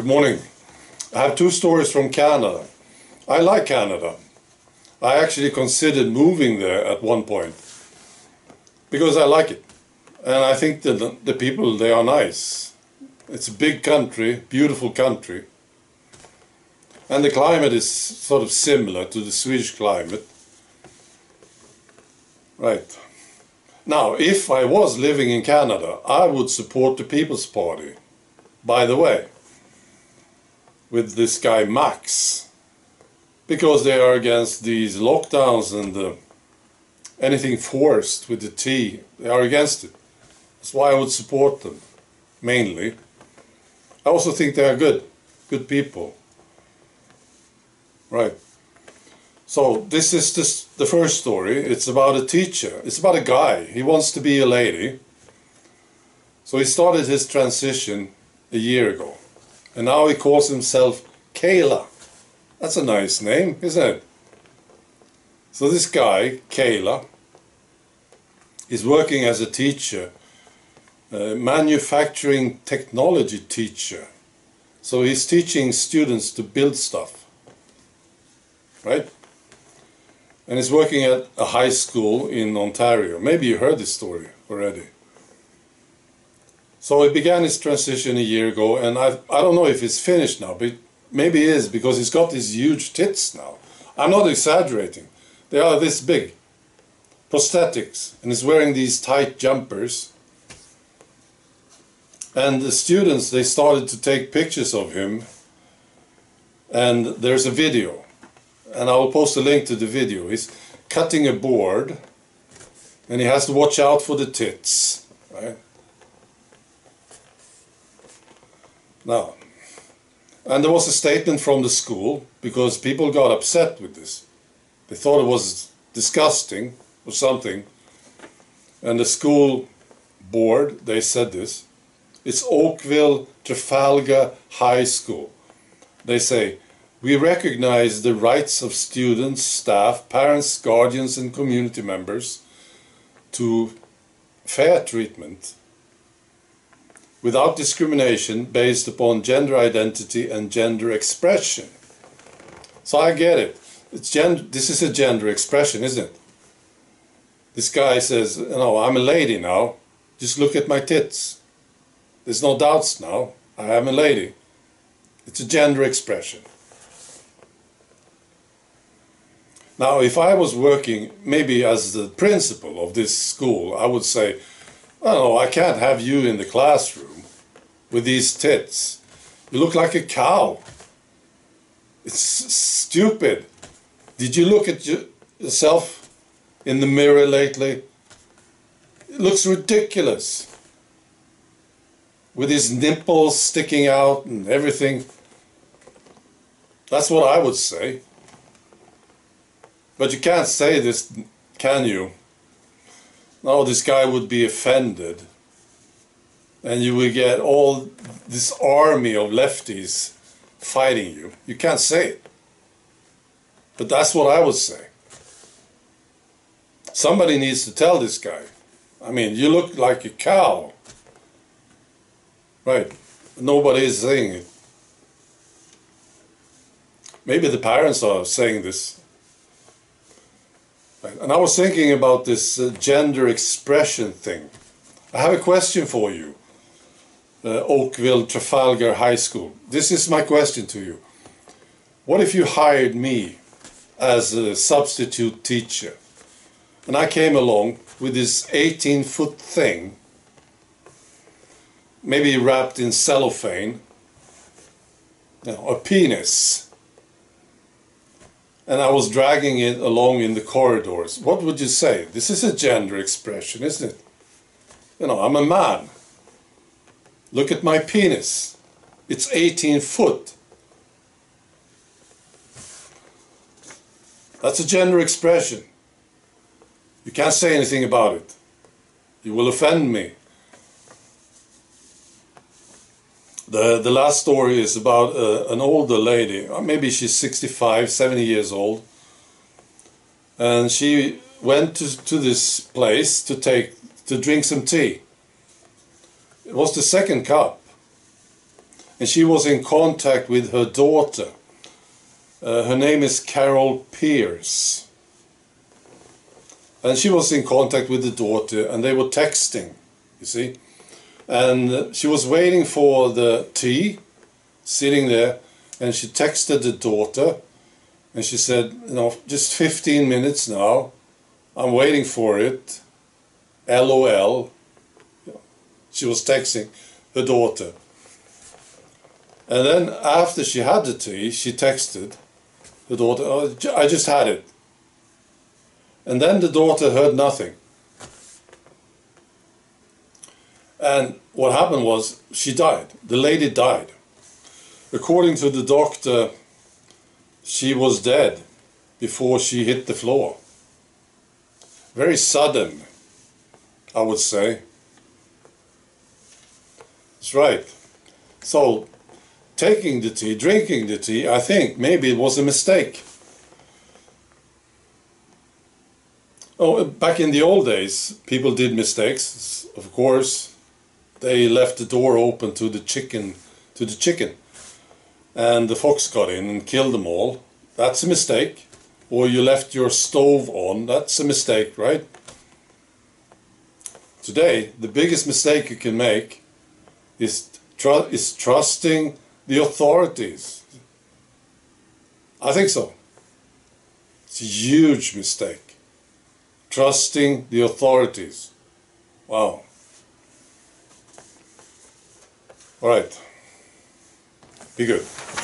Good morning. I have two stories from Canada. I like Canada. I actually considered moving there at one point because I like it. And I think that the people, they are nice. It's a big country, beautiful country. And the climate is sort of similar to the Swedish climate. Right. Now, if I was living in Canada, I would support the People's Party, by the way, with this guy Max, because they are against these lockdowns and anything forced with the T. They are against it. That's why I would support them, mainly. I also think they are good people. Right. So this is the first story. It's about a teacher. It's about a guy. He wants to be a lady. So he started his transition a year ago. And now he calls himself Kayla. That's a nice name, isn't it? So this guy, Kayla, is working as a teacher, a manufacturing technology teacher. So he's teaching students to build stuff, right? And he's working at a high school in Ontario. Maybe you heard this story already. So he began his transition a year ago, and I don't know if it's finished now, but maybe he is, because he's got these huge tits now. I'm not exaggerating. They are this big. Prosthetics. And he's wearing these tight jumpers. And the students, they started to take pictures of him. And there's a video. And I will post a link to the video. He's cutting a board. And he has to watch out for the tits. Right? Now. And there was a statement from the school, because people got upset with this. They thought it was disgusting or something. And the school board, they said this. It's Oakville Trafalgar High School. They say, "We recognize the rights of students, staff, parents, guardians and community members to fair treatment without discrimination based upon gender identity and gender expression." So I get it. It's gender, this is a gender expression, isn't it? This guy says, you know, I'm a lady now. Just look at my tits. There's no doubts now. I am a lady. It's a gender expression. Now, if I was working maybe as the principal of this school, I would say, I don't know, I can't have you in the classroom with these tits. You look like a cow. It's stupid. Did you look at yourself in the mirror lately? It looks ridiculous. With his nipples sticking out and everything. That's what I would say. But you can't say this, can you? No, this guy would be offended. And you will get all this army of lefties fighting you. You can't say it. But that's what I would say. Somebody needs to tell this guy. I mean, you look like a cow. Right. Nobody is saying it. Maybe the parents are saying this. And I was thinking about this gender expression thing. I have a question for you, Oakville Trafalgar High School. This is my question to you. What if you hired me as a substitute teacher? And I came along with this 18-foot thing, maybe wrapped in cellophane, you know, a penis. And I was dragging it along in the corridors. What would you say? This is a gender expression, isn't it? You know, I'm a man. Look at my penis. It's 18 foot. That's a gender expression. You can't say anything about it. You will offend me. The last story is about an older lady, or maybe she's 65, 70 years old. And she went to this place to drink some tea. It was the second cup. and she was in contact with her daughter. Her name is Carol Pierce, and she was in contact with the daughter, and they were texting, you see, and she was waiting for the tea, sitting there, and she texted the daughter, and she said, you know, just 15 minutes now, I'm waiting for it, LOL. She was texting her daughter. And then after she had the tea, she texted her daughter, oh, I just had it. And then the daughter heard nothing. And what happened was she died. The lady died. According to the doctor, she was dead before she hit the floor. Very sudden, I would say. That's right. So, taking the tea, drinking the tea, I think maybe it was a mistake. Oh, back in the old days, people did mistakes, of course. They left the door open to the chicken, and the fox got in and killed them all. That's a mistake. Or you left your stove on. That's a mistake, right? Today, the biggest mistake you can make is trusting the authorities. I think so. It's a huge mistake. Trusting the authorities. Wow. All right. Be good.